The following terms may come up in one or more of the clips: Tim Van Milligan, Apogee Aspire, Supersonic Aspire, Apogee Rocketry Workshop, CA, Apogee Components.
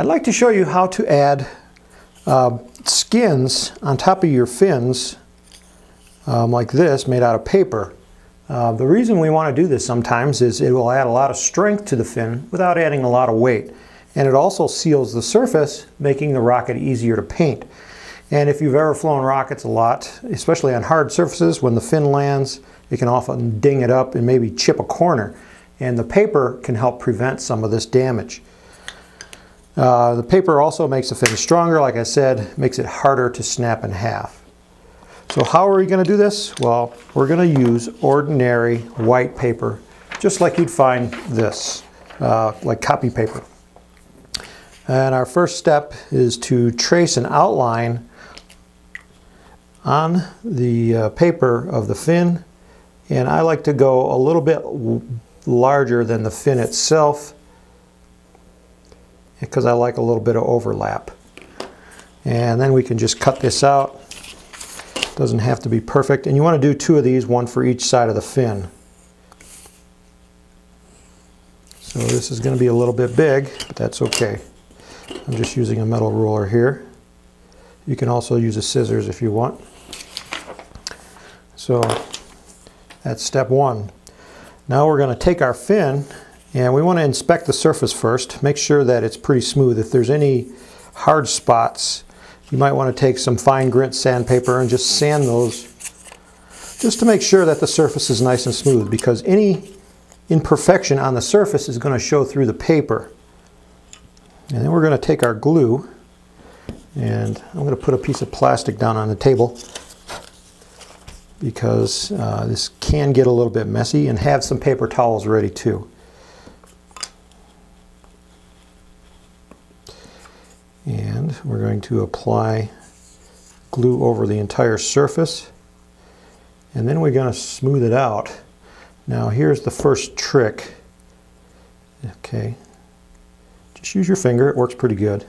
I'd like to show you how to add skins on top of your fins like this, made out of paper. The reason we want to do this sometimes is it will add a lot of strength to the fin without adding a lot of weight. And it also seals the surface, making the rocket easier to paint. And if you've ever flown rockets a lot, especially on hard surfaces, when the fin lands, it can often ding it up and maybe chip a corner. And the paper can help prevent some of this damage. The paper also makes the fin stronger, like I said, makes it harder to snap in half. So how are we going to do this? Well, we're going to use ordinary white paper, just like you'd find this, like copy paper. And our first step is to trace an outline on the paper of the fin. And I like to go a little bit larger than the fin itself, because I like a little bit of overlap. And then we can just cut this out. Doesn't have to be perfect. And you want to do two of these, one for each side of the fin. So this is going to be a little bit big, but that's okay. I'm just using a metal ruler here. You can also use a scissors if you want. So that's step one. Now we're going to take our fin, and we want to inspect the surface first, make sure that it's pretty smooth. If there's any hard spots, you might want to take some fine grit sandpaper and just sand those, just to make sure that the surface is nice and smooth, because any imperfection on the surface is going to show through the paper. And then we're going to take our glue, and I'm going to put a piece of plastic down on the table, because this can get a little bit messy, and have some paper towels ready too. And we're going to apply glue over the entire surface, and then we're going to smooth it out. Now here's the first trick. Okay, just use your finger, it works pretty good.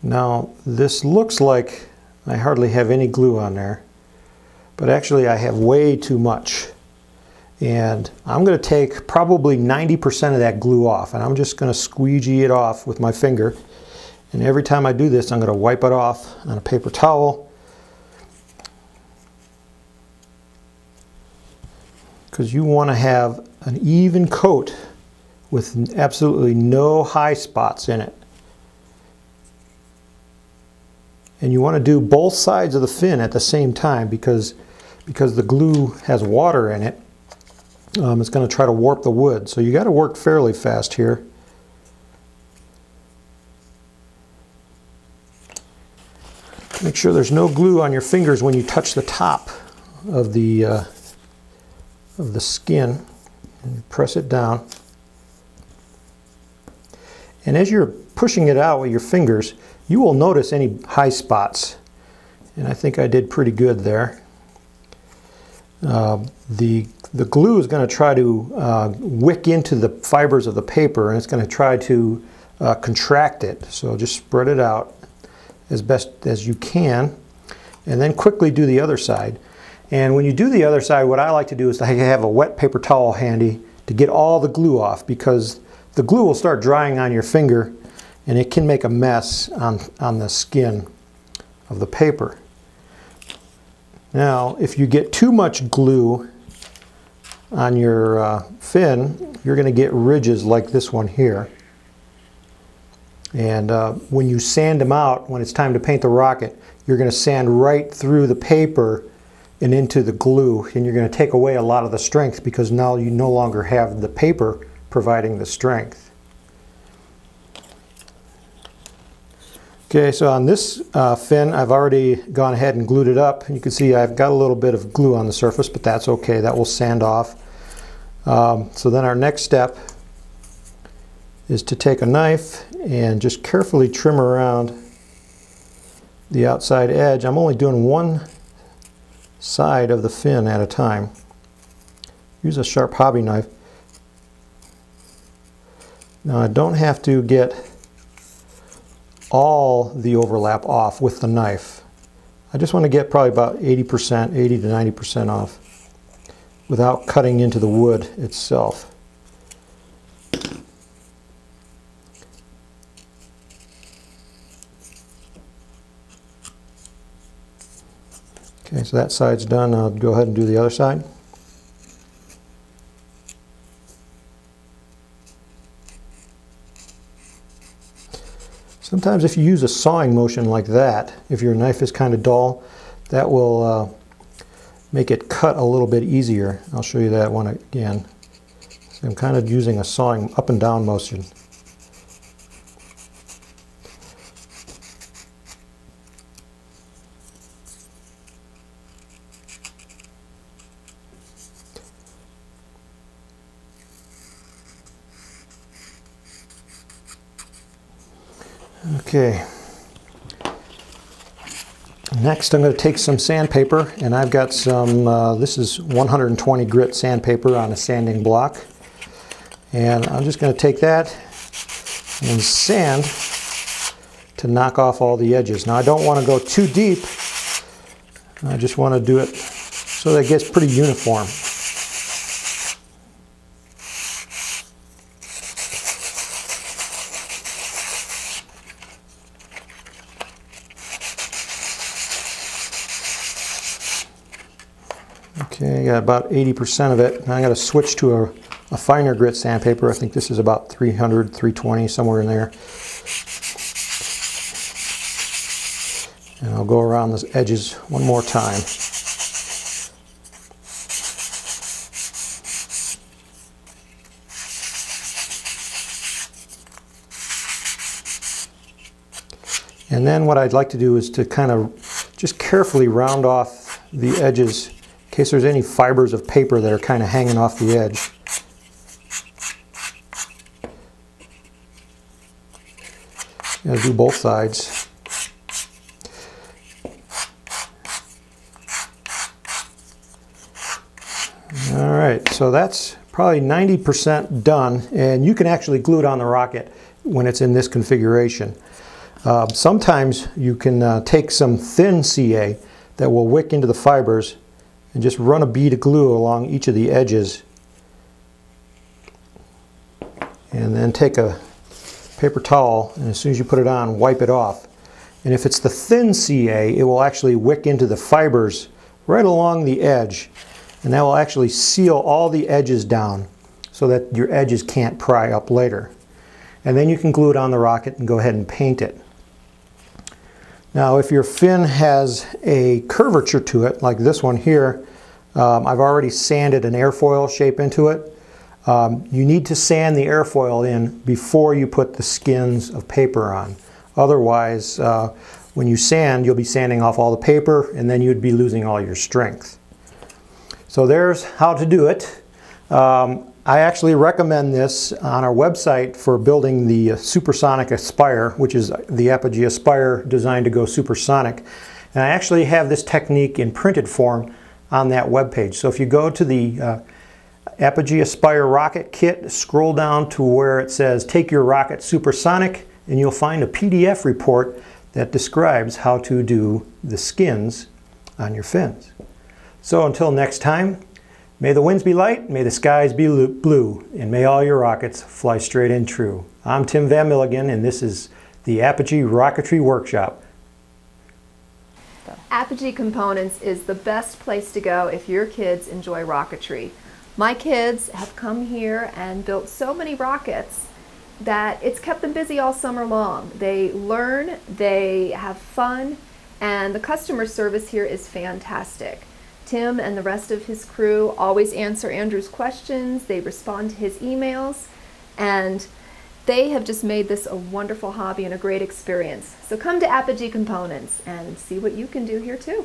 Now this looks like I hardly have any glue on there, but actually I have way too much. And I'm going to take probably 90% of that glue off, and I'm just going to squeegee it off with my finger. And every time I do this, I'm going to wipe it off on a paper towel, because you want to have an even coat with absolutely no high spots in it. And you want to do both sides of the fin at the same time, because the glue has water in it. It's going to try to warp the wood, so you got to work fairly fast here. Make sure there's no glue on your fingers when you touch the top of the skin, and you press it down. And as you're pushing it out with your fingers, you will notice any high spots, and I think I did pretty good there. The glue is going to try to wick into the fibers of the paper, and it's going to try to contract it. So just spread it out as best as you can, and then quickly do the other side. And when you do the other side, what I like to do is I have a wet paper towel handy to get all the glue off, because the glue will start drying on your finger, and it can make a mess on the skin of the paper. Now, if you get too much glue on your fin, you're going to get ridges like this one here. And when you sand them out, when it's time to paint the rocket, you're going to sand right through the paper and into the glue, and you're going to take away a lot of the strength, because now you no longer have the paper providing the strength. Okay, so on this fin, I've already gone ahead and glued it up. You can see I've got a little bit of glue on the surface, but that's okay. That will sand off. So then our next step is to take a knife and just carefully trim around the outside edge. I'm only doing one side of the fin at a time. Use a sharp hobby knife. Now I don't have to get all the overlap off with the knife. I just want to get probably about 80%, 80 to 90% off without cutting into the wood itself. Okay, so that side's done. I'll go ahead and do the other side. Sometimes if you use a sawing motion like that, if your knife is kind of dull, that will make it cut a little bit easier. I'll show you that one again. So I'm kind of using a sawing up and down motion. Okay, next I'm going to take some sandpaper, and I've got some, this is 120 grit sandpaper on a sanding block, and I'm just going to take that and sand to knock off all the edges. Now I don't want to go too deep, I just want to do it so that it gets pretty uniform. Okay, I got about 80% of it. Now I got to switch to a finer grit sandpaper. I think this is about 300, 320, somewhere in there. And I'll go around the edges one more time. And then what I'd like to do is to kind of just carefully round off the edges in case there's any fibers of paper that are kind of hanging off the edge. I'll do both sides. All right, so that's probably 90% done, and you can actually glue it on the rocket when it's in this configuration. Sometimes you can take some thin CA that will wick into the fibers and just run a bead of glue along each of the edges, and then take a paper towel, and as soon as you put it on, wipe it off. And if it's the thin CA, it will actually wick into the fibers right along the edge, and that will actually seal all the edges down so that your edges can't pry up later. And then you can glue it on the rocket and go ahead and paint it. Now if your fin has a curvature to it, like this one here, I've already sanded an airfoil shape into it. You need to sand the airfoil in before you put the skins of paper on. Otherwise, when you sand, you'll be sanding off all the paper, and then you'd be losing all your strength. So there's how to do it. I actually recommend this on our website for building the Supersonic Aspire, which is the Apogee Aspire designed to go supersonic. And I actually have this technique in printed form on that webpage. So if you go to the Apogee Aspire rocket kit, scroll down to where it says take your rocket supersonic, and you'll find a PDF report that describes how to do the skins on your fins. So until next time, may the winds be light, may the skies be blue, and may all your rockets fly straight and true. I'm Tim Van Milligan, and this is the Apogee Rocketry Workshop. Apogee Components is the best place to go if your kids enjoy rocketry. My kids have come here and built so many rockets that it's kept them busy all summer long. They learn, they have fun, and the customer service here is fantastic. Tim and the rest of his crew always answer Andrew's questions, they respond to his emails, and they have just made this a wonderful hobby and a great experience. So come to Apogee Components and see what you can do here too.